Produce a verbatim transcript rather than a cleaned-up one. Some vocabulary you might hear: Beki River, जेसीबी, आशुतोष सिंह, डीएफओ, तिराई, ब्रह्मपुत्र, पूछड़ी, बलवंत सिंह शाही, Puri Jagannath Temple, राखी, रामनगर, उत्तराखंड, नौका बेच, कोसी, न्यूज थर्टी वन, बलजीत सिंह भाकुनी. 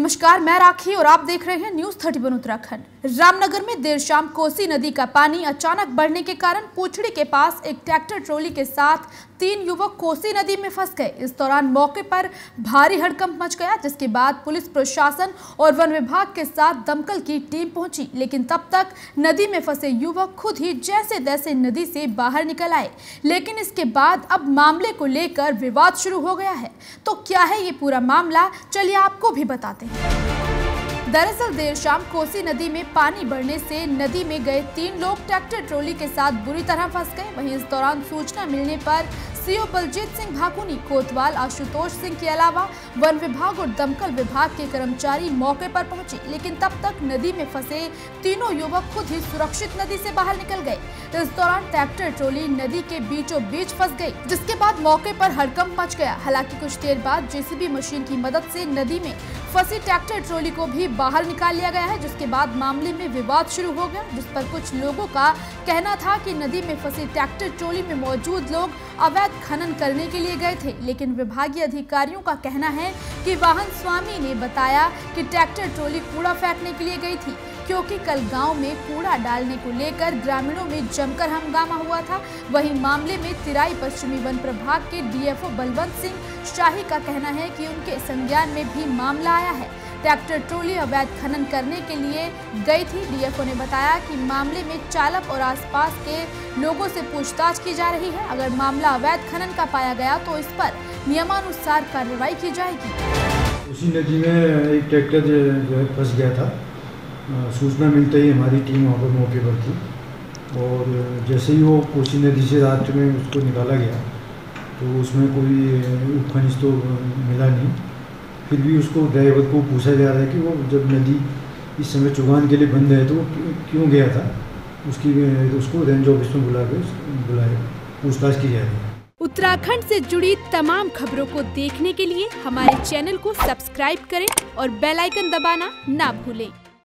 नमस्कार, मैं राखी और आप देख रहे हैं न्यूज थर्टी वन उत्तराखंड। रामनगर में देर शाम कोसी नदी का पानी अचानक बढ़ने के कारण पूछड़ी के पास एक ट्रैक्टर ट्रॉली के साथ तीन युवक कोसी नदी में फंस गए। इस दौरान मौके पर भारी हड़कंप मच गया, जिसके बाद पुलिस प्रशासन और वन विभाग के साथ दमकल की टीम पहुंची, लेकिन तब तक नदी में फंसे युवक खुद ही जैसे तैसे नदी से बाहर निकल आए। लेकिन इसके बाद अब मामले को लेकर विवाद शुरू हो गया है। तो क्या है ये पूरा मामला, चलिए आपको भी बताते हैं। दरअसल देर शाम कोसी नदी में पानी बढ़ने से नदी में गए तीन लोग ट्रैक्टर ट्रॉली के साथ बुरी तरह फंस गए। वहीं इस दौरान सूचना मिलने पर सीओ बलजीत सिंह भाकुनी, कोतवाल आशुतोष सिंह के अलावा वन विभाग और दमकल विभाग के कर्मचारी मौके पर पहुंचे, लेकिन तब तक नदी में फंसे तीनों युवक खुद ही सुरक्षित नदी से बाहर निकल गए। इस दौरान ट्रैक्टर ट्रॉली नदी के बीचों बीच फंस गई, जिसके बाद मौके पर हड़कंप मच गया। हालांकि कुछ देर बाद जेसीबी मशीन की मदद से नदी में फंसी ट्रैक्टर ट्रॉली को भी बाहर निकाल लिया गया है, जिसके बाद मामले में विवाद शुरू हो गया, जिस पर कुछ लोगों का कहना था कि नदी में फंसी ट्रैक्टर ट्रॉली में मौजूद लोग अवैध खनन करने के लिए गए थे। लेकिन विभागीय अधिकारियों का कहना है कि वाहन स्वामी ने बताया कि ट्रैक्टर ट्रॉली कूड़ा फेंकने के लिए गई थी, क्योंकि कल गांव में कूड़ा डालने को लेकर ग्रामीणों में जमकर हंगामा हुआ था। वहीं मामले में तिराई पश्चिमी वन प्रभाग के डीएफओ बलवंत सिंह शाही का कहना है कि उनके संज्ञान में भी मामला आया है। ट्रैक्टर ट्रॉली अवैध खनन करने के लिए गई थी। डीएफओ ने बताया कि मामले में चालक और आसपास के लोगों से पूछताछ की जा रही है। अगर मामला अवैध खनन का पाया गया तो इस पर नियमानुसार कार्रवाई की जाएगी। उसी नदी में एक ट्रैक्टर जो है फंस गया था। सूचना मिलते ही हमारी टीम वहाँ पर मौके पर थी और जैसे ही वो कोसी नदी से रात में उसको निकाला गया तो उसमें कोई खनिज तो मिला नहीं। फिर भी उसको ड्राइवर को पूछा जा रहा है कि वो जब नदी इस समय चुगान के लिए बंद है तो क्यों गया था, उसकी उसको रेंज ऑफिस में बुला के बुलाया पूछताछ की जा रही है। उत्तराखंड से जुड़ी तमाम खबरों को देखने के लिए हमारे चैनल को सब्सक्राइब करें और बेल आइकन दबाना ना भूलें।